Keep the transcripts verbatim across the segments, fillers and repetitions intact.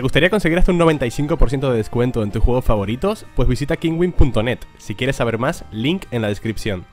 ¿Te gustaría conseguir hasta un noventa y cinco por ciento de descuento en tus juegos favoritos? Pues visita kingwin punto net. Si quieres saber más, link en la descripción.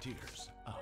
Tears up.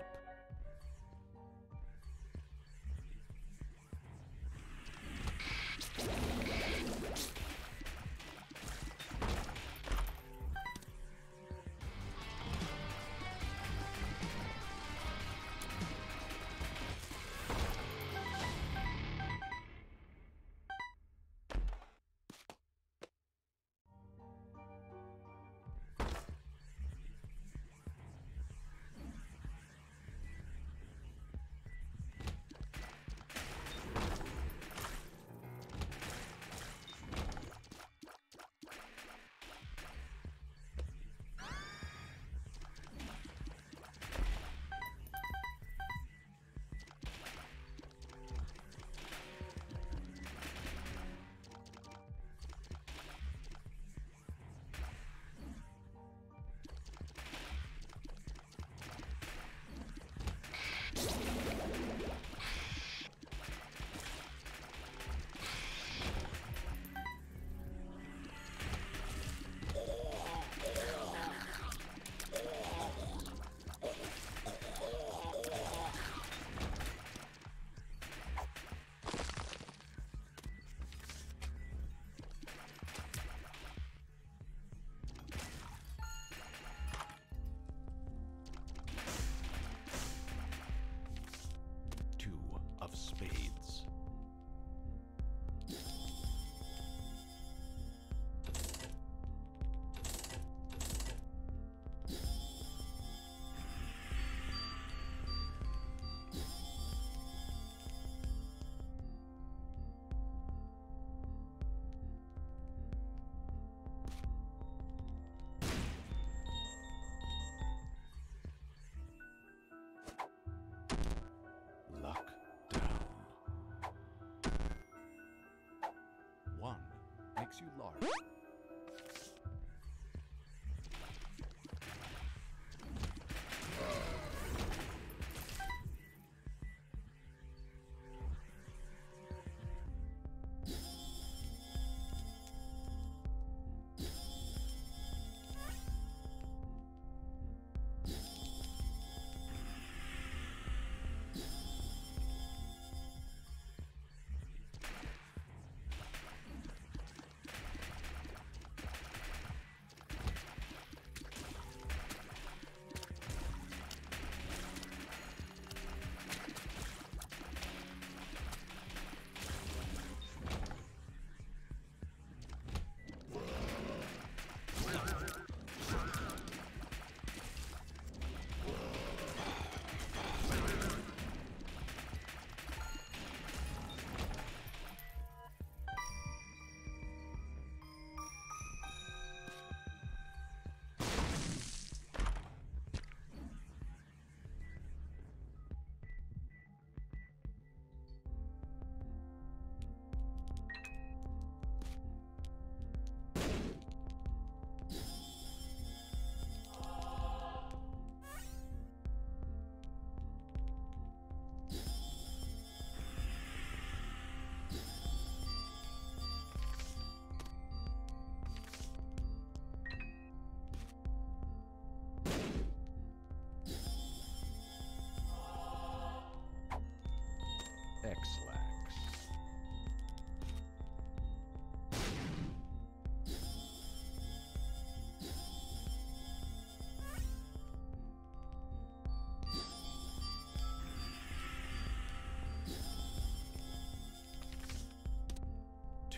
You large.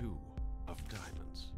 two of diamonds.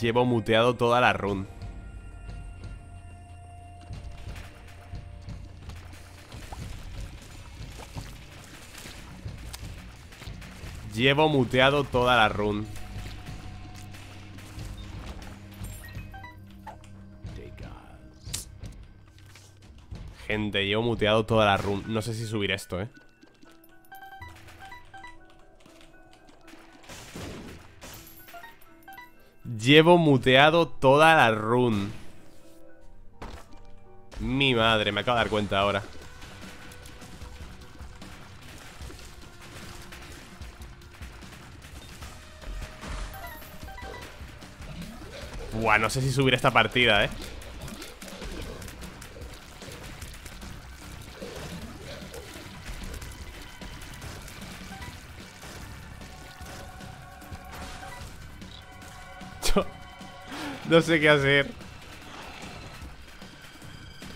Llevo muteado toda la run. Llevo muteado toda la run. Gente, llevo muteado toda la run. No sé si subir esto, eh. Llevo muteado toda la run. Mi madre, me acabo de dar cuenta ahora. Buah, no sé si subir esta partida, eh. No sé qué hacer.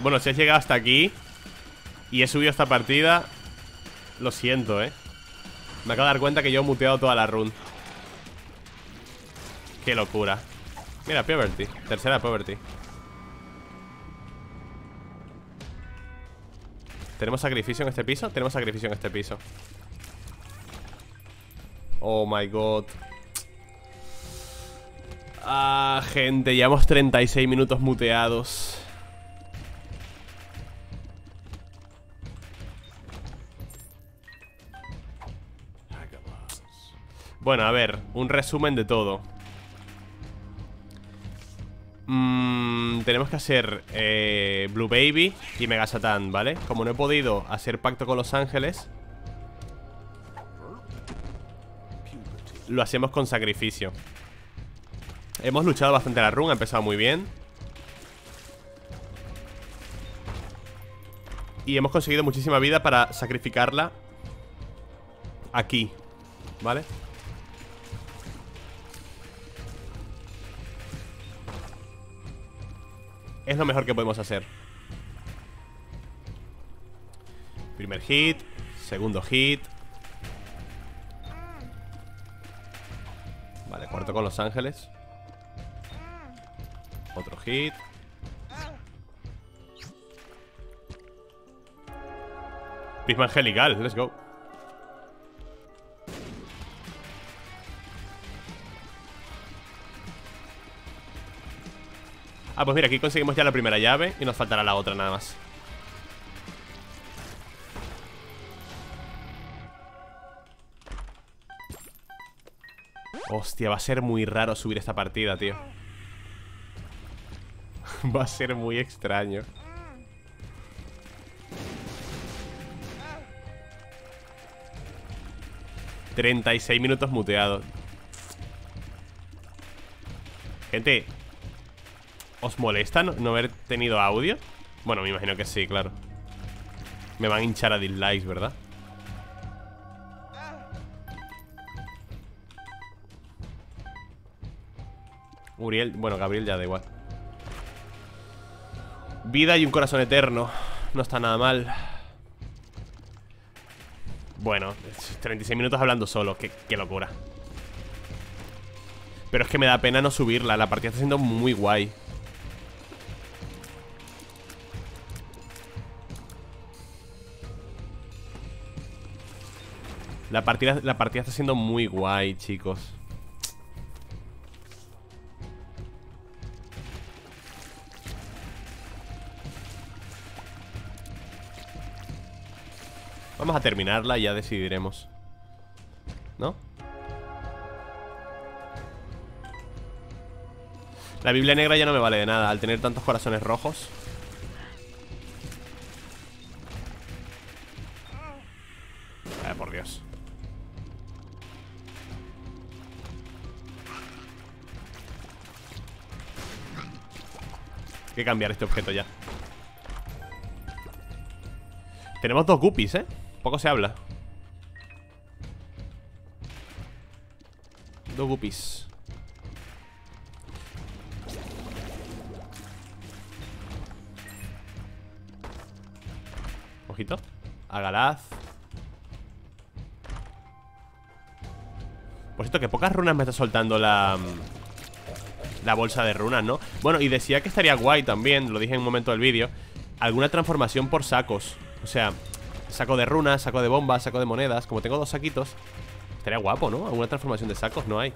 Bueno, si has llegado hasta aquí y he subido esta partida, Lo siento, eh. Me acabo de dar cuenta que yo he muteado toda la run. Qué locura. Mira, Poverty. Tercera Poverty. ¿Tenemos sacrificio en este piso? Tenemos sacrificio en este piso. Oh my god. Ah, gente, llevamos treinta y seis minutos muteados. Bueno, a ver, un resumen de todo. Mm, tenemos que hacer eh, Blue Baby y Mega Satan, ¿vale? Como no he podido hacer pacto con los ángeles, lo hacemos con sacrificio. Hemos luchado bastante la run, ha empezado muy bien y hemos conseguido muchísima vida para sacrificarla aquí, ¿vale? Es lo mejor que podemos hacer. Primer hit, segundo hit. Vale, cuarto con los ángeles. Otro hit. Prisma Angelical, let's go. Ah, pues mira, aquí conseguimos ya la primera llave y nos faltará la otra nada más. Hostia, va a ser muy raro subir esta partida, tío. Va a ser muy extraño. treinta y seis minutos muteados. Gente, ¿os molesta no haber tenido audio? Bueno, me imagino que sí, claro. Me van a hinchar a dislikes, ¿verdad? Uriel, bueno, Gabriel ya da igual. Vida y un corazón eterno. No está nada mal. Bueno, treinta y seis minutos hablando solo. Qué, qué locura. Pero es que me da pena no subirla. La partida está siendo muy guay. La partida, la partida está siendo muy guay, chicos. Vamos a terminarla y ya decidiremos, ¿no? La Biblia negra ya no me vale de nada al tener tantos corazones rojos. Ay, por Dios. Hay que cambiar este objeto ya. Tenemos dos guppies, ¿eh? Poco se habla. Dos guppies. Ojito. Agalaz. Por cierto, que pocas runas me está soltando la... la bolsa de runas, ¿no? Bueno, y decía que estaría guay también, lo dije en un momento del vídeo, alguna transformación por sacos. O sea, saco de runas, saco de bombas, saco de monedas. Como tengo dos saquitos, estaría guapo, ¿no? Alguna transformación de sacos no hay.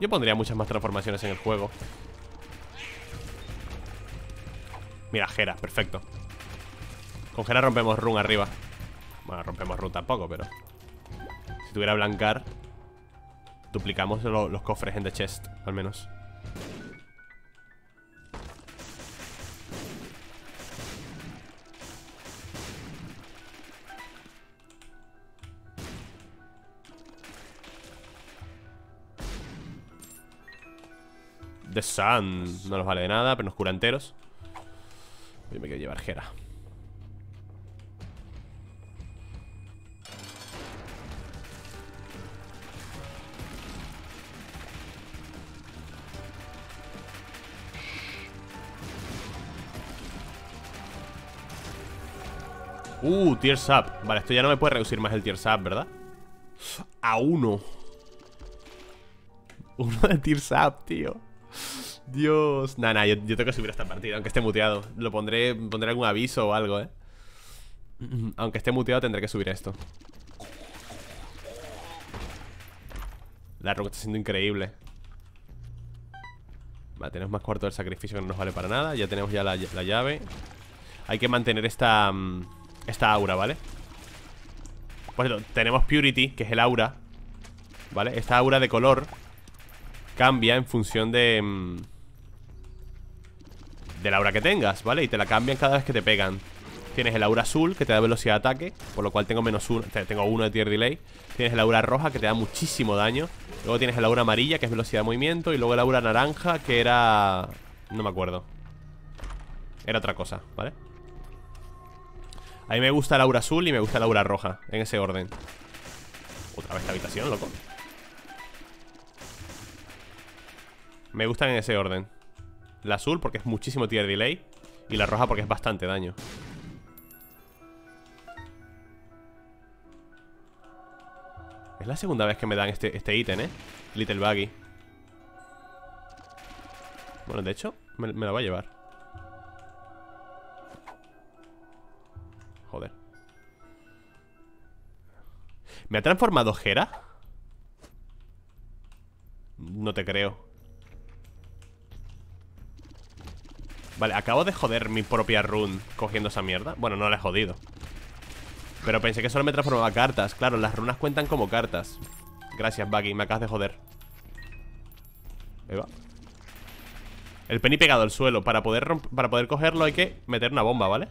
Yo pondría muchas más transformaciones en el juego. Mira, Jera, perfecto. Con Jera rompemos run arriba. Bueno, rompemos run tampoco, pero si tuviera blancar, duplicamos lo, los cofres en The Chest, al menos. The Sun, no nos vale de nada, pero nos cura enteros. Yo me quiero llevar Jera. Uh, Tier Sap. Vale, esto ya no me puede reducir más el Tier Sap, ¿verdad? A uno. Uno de Tier Sap, tío. Dios. Nah, nah, yo, yo tengo que subir esta partida, aunque esté muteado. Lo pondré, pondré algún aviso o algo, ¿eh? Aunque esté muteado tendré que subir esto. La roca está siendo increíble. Vale, tenemos más cuarto del sacrificio que no nos vale para nada. Ya tenemos ya la, la llave. Hay que mantener esta esta aura, ¿vale? Por ejemplo, tenemos Purity, que es el aura, ¿vale? Esta aura de color cambia en función de de la aura que tengas, ¿vale? Y te la cambian cada vez que te pegan. Tienes el aura azul, que te da velocidad de ataque, por lo cual tengo menos uno, tengo uno de tier delay. Tienes el aura roja, que te da muchísimo daño. Luego tienes el aura amarilla, que es velocidad de movimiento. Y luego el aura naranja, que era... no me acuerdo. Era otra cosa, ¿vale? A mí me gusta el aura azul y me gusta el aura roja, en ese orden. Otra vez la habitación, loco. Me gustan en ese orden. La azul porque es muchísimo tier delay. Y la roja porque es bastante daño. Es la segunda vez que me dan este, este ítem, ¿eh? Little Buggy. Bueno, de hecho, me, me la va a llevar. Joder. ¿Me ha transformado Jera? No te creo. Vale, acabo de joder mi propia run cogiendo esa mierda. Bueno, no la he jodido. Pero pensé que solo me transformaba cartas. Claro, las runas cuentan como cartas. Gracias, Buggy, me acabas de joder. Ahí va. El penny pegado al suelo. Para poder, para poder cogerlo hay que meter una bomba, ¿vale?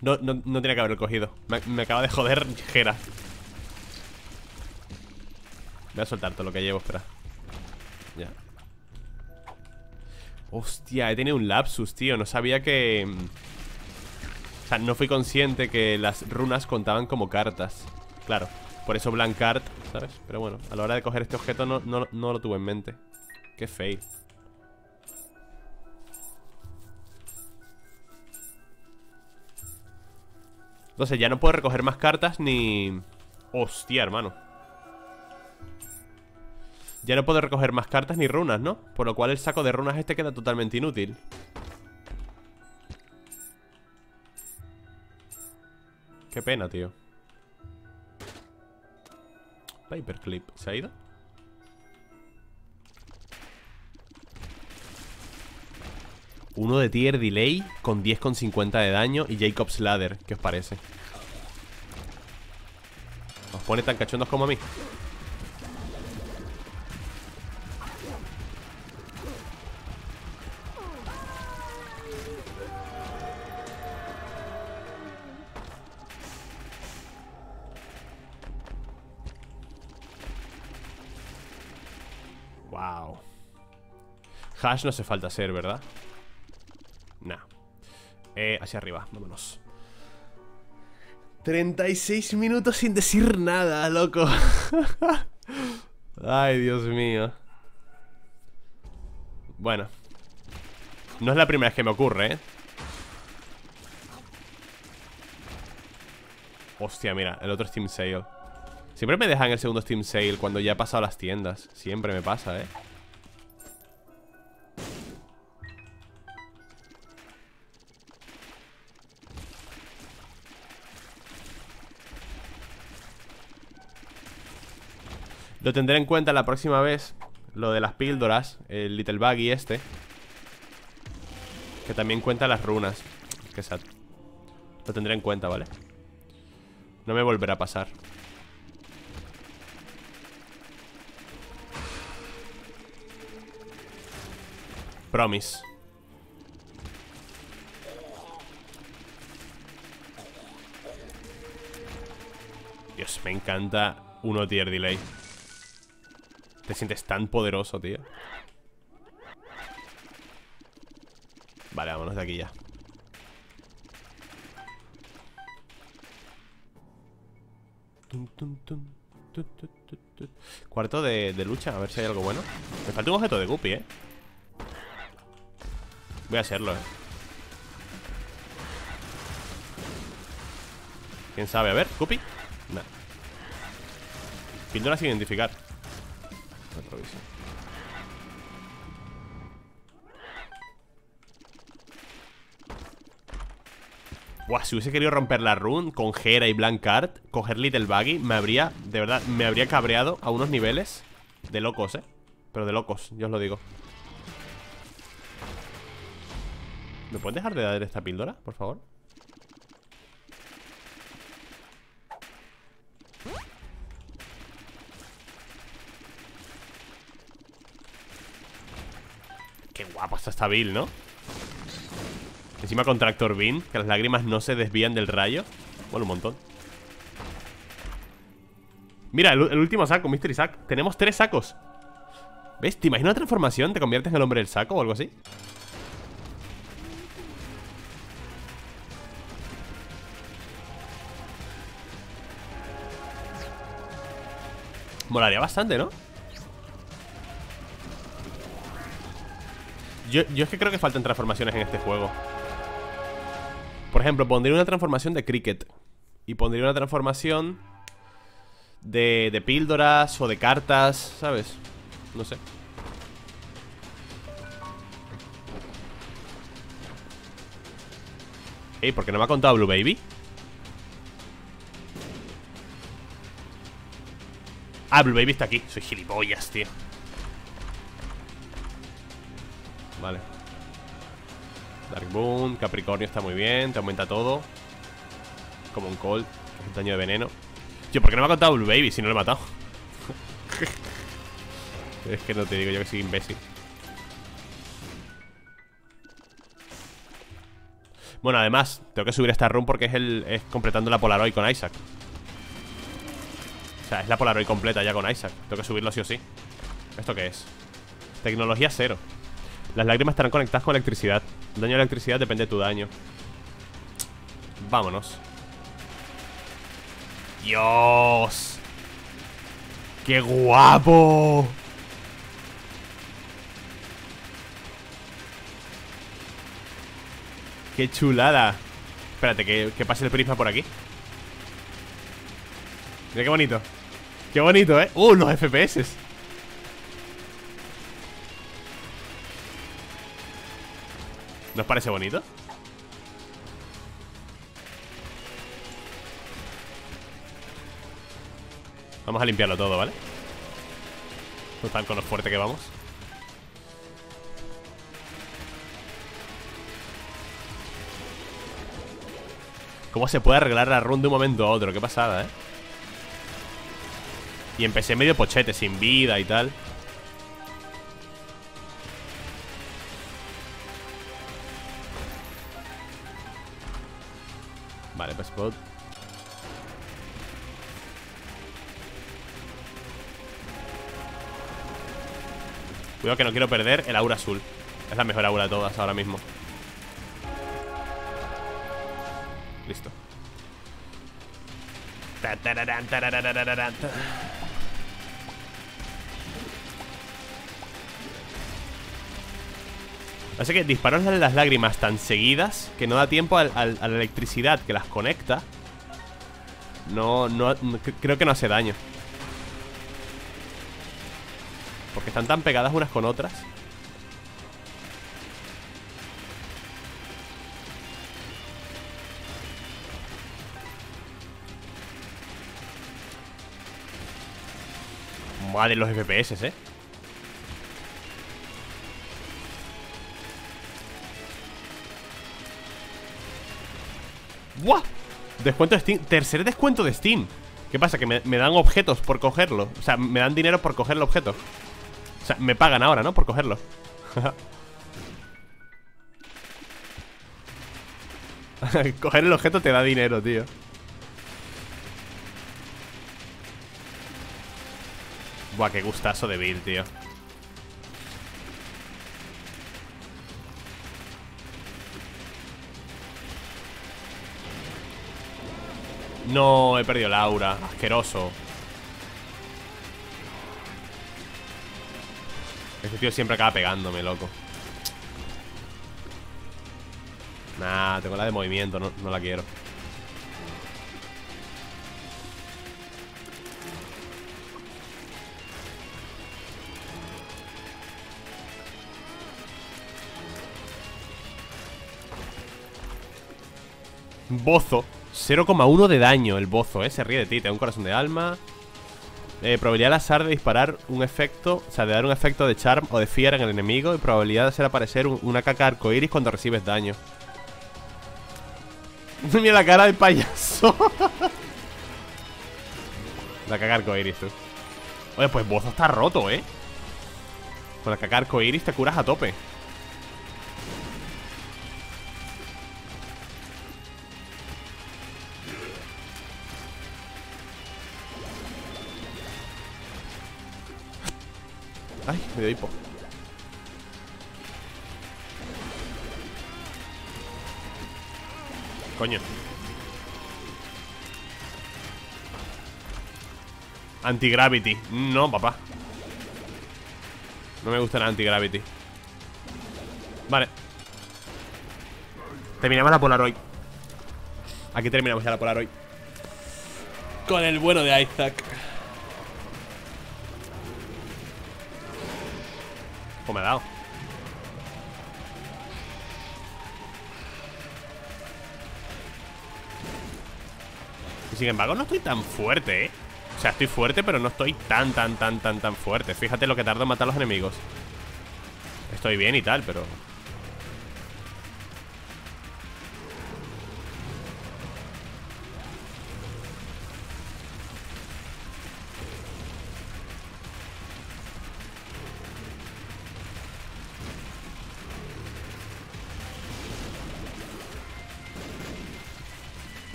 No, no, no tenía que haberlo cogido. Me, me acaba de joder Jera. Voy a soltar todo lo que llevo, espera. Ya. Hostia, he tenido un lapsus, tío. No sabía que... O sea, no fui consciente que las runas contaban como cartas. Claro, por eso Blank Card, ¿sabes? Pero bueno, a la hora de coger este objeto no, no, no lo tuve en mente. Qué fail. Entonces ya no puedo recoger más cartas ni... Hostia, hermano. Ya no puedo recoger más cartas ni runas, ¿no? Por lo cual el saco de runas este queda totalmente inútil. Qué pena, tío. Paperclip, ¿se ha ido? Uno de tier delay con diez coma cincuenta de daño y Jacob's Ladder, ¿qué os parece? ¿Os pone tan cachondos como a mí? Hash no hace falta hacer, ¿verdad? Nah. Eh, hacia arriba, vámonos. treinta y seis minutos sin decir nada, loco. Ay, Dios mío. Bueno. No es la primera vez que me ocurre, ¿eh? Hostia, mira, el otro Steam Sale. Siempre me dejan el segundo Steam Sale cuando ya he pasado las tiendas. Siempre me pasa, ¿eh? Lo tendré en cuenta la próxima vez. Lo de las píldoras, el Little Buggy este, que también cuenta las runas. Qué sad. Lo tendré en cuenta, ¿vale? No me volverá a pasar. Promise. Dios, me encanta uno tier delay. Te sientes tan poderoso, tío. Vale, vámonos de aquí ya. Cuarto de, de lucha, a ver si hay algo bueno. Me falta un objeto de Guppy, eh. Voy a hacerlo, eh. ¿Quién sabe? A ver, Guppy. No. Pintura sin identificar. Improviso. Buah, si hubiese querido romper la run con Jera y Blank Card, coger Little Buggy, me habría, de verdad, me habría cabreado a unos niveles de locos, eh. Pero de locos, yo os lo digo. ¿Me puedes dejar de dar esta píldora, por favor? Qué guapo está esta build, ¿no? Encima con Tractor Bean, que las lágrimas no se desvían del rayo. Bueno, un montón. Mira, el, el último saco, Mystery Sack. Tenemos tres sacos. ¿Ves? ¿Te imaginas una transformación? ¿Te conviertes en el hombre del saco o algo así? Molaría bastante, ¿no? Yo, yo es que creo que faltan transformaciones en este juego. Por ejemplo, pondría una transformación de cricket. Y pondría una transformación de, de píldoras o de cartas, ¿sabes? No sé. Ey, ¿por qué no me ha contado Blue Baby? Ah, Blue Baby está aquí. Soy gilipollas, tío. Vale. Dark Moon, Capricornio está muy bien. Te aumenta todo. Como un Cold, un daño de veneno. Tío, ¿por qué no me ha contado Blue Baby si no lo he matado? Es que no te digo yo que soy imbécil. Bueno, además, tengo que subir esta run porque es, el, es completando la Polaroid con Isaac. O sea, es la Polaroid completa ya con Isaac. Tengo que subirlo sí o sí. ¿Esto qué es? Tecnología cero. Las lágrimas estarán conectadas con electricidad. El daño de electricidad depende de tu daño. Vámonos. ¡Dios! ¡Qué guapo! ¡Qué chulada! Espérate, que, que pase el prisma por aquí. Mira qué bonito. Qué bonito, ¿eh? ¡Uh, los F P S! ¿Nos parece bonito? Vamos a limpiarlo todo, ¿vale? Total, con lo fuerte que vamos. ¿Cómo se puede arreglar la run de un momento a otro? Qué pasada, ¿eh? Y empecé medio pochete, sin vida y tal. Vale, pues puedo... Cuidado que no quiero perder el aura azul. Es la mejor aura de todas ahora mismo. Listo. Tararán, tararán, tararán. Así que disparos de las lágrimas tan seguidas que no da tiempo al, al, a la electricidad que las conecta. No, no, no, creo que no hace daño. Porque están tan pegadas unas con otras. Madre los F P S, eh. ¡Buah! Descuento de Steam. Tercer descuento de Steam. ¿Qué pasa? Que me, me dan objetos por cogerlo. O sea, me dan dinero por coger el objeto. O sea, me pagan ahora, ¿no? Por cogerlo. Coger el objeto te da dinero, tío. Buah, qué gustazo de build, tío. No, he perdido la aura. Asqueroso. Este tío siempre acaba pegándome, loco. Nah, tengo la de movimiento, no, no la quiero. Bozo, cero coma uno de daño el Bozo, eh, se ríe de ti, te da un corazón de alma. Eh, probabilidad al azar de disparar un efecto, o sea, de dar un efecto de charm o de fear en el enemigo. Y probabilidad de hacer aparecer un, una caca arcoiris cuando recibes daño. Mira la cara del payaso. La caca arcoiris, tú. Oye, pues Bozo está roto, eh. Con la caca arcoiris te curas a tope. Ay, me dio hipo. Coño. Antigravity. No, papá. No me gusta la antigravity. Vale. Terminamos la Polaroid. Aquí terminamos ya la Polaroid. Con el bueno de Isaac. Me ha dado. Y sin embargo no estoy tan fuerte, eh. O sea, estoy fuerte, pero no estoy tan, tan, tan, tan, tan fuerte. Fíjate lo que tardo en matar a los enemigos. Estoy bien y tal, pero...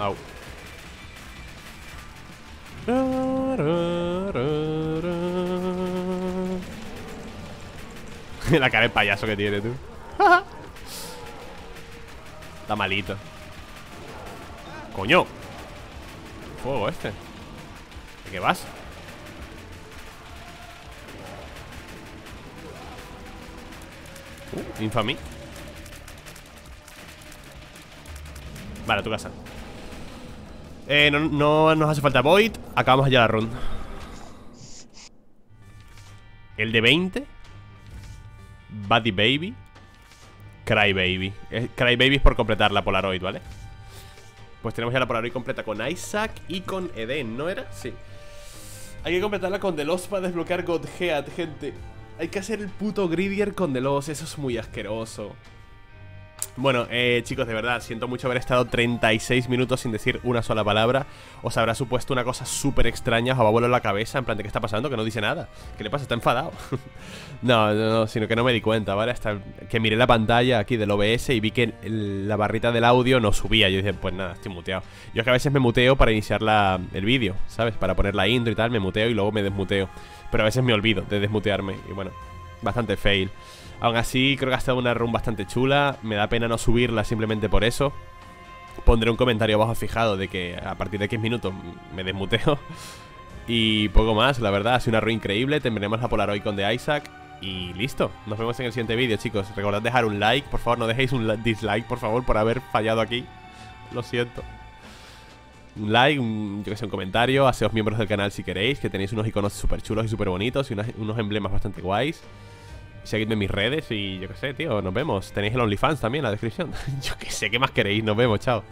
Au. La cara de payaso que tiene, tú. Está malito. Coño. Fuego este. ¿De qué vas? Uh, infamy. Vale, a tu casa. Eh, no, no nos hace falta Void. Acabamos ya la ronda. El de veinte, Buddy Baby, Cry Baby. Cry Baby es por completar la Polaroid, ¿vale? Pues tenemos ya la Polaroid completa con Isaac y con Eden, ¿no era? Sí. Hay que completarla con The Lost para desbloquear Godhead, gente. Hay que hacer el puto Greedier con The Lost. Eso es muy asqueroso. Bueno, eh, chicos, de verdad, siento mucho haber estado treinta y seis minutos sin decir una sola palabra. Os habrá supuesto una cosa súper extraña, os va a volar la cabeza, en plan, ¿de qué está pasando? Que no dice nada. ¿Qué le pasa? Está enfadado. No, no, no, sino que no me di cuenta, ¿vale? Hasta que miré la pantalla aquí del O B S y vi que la barrita del audio no subía. Yo dije, pues nada, estoy muteado. Yo es que a veces me muteo para iniciar la, el vídeo, ¿sabes? Para poner la intro y tal, me muteo y luego me desmuteo. Pero a veces me olvido de desmutearme y bueno, bastante fail. Aún así, creo que ha estado una run bastante chula. Me da pena no subirla simplemente por eso. Pondré un comentario abajo fijado de que a partir de quince minutos me desmuteo. Y poco más, la verdad. Ha sido una run increíble. Terminaremos la Polaroid con de Isaac. Y listo. Nos vemos en el siguiente vídeo, chicos. Recordad dejar un like. Por favor, no dejéis un dislike, por favor, por haber fallado aquí. Lo siento. Un like, un, yo que sé, un comentario. Haceos miembros del canal si queréis, que tenéis unos iconos súper chulos y súper bonitos. Y unos, unos emblemas bastante guays. Seguidme en mis redes y yo qué sé, tío, nos vemos. Tenéis el OnlyFans también en la descripción. Yo qué sé, ¿qué más queréis? Nos vemos, chao.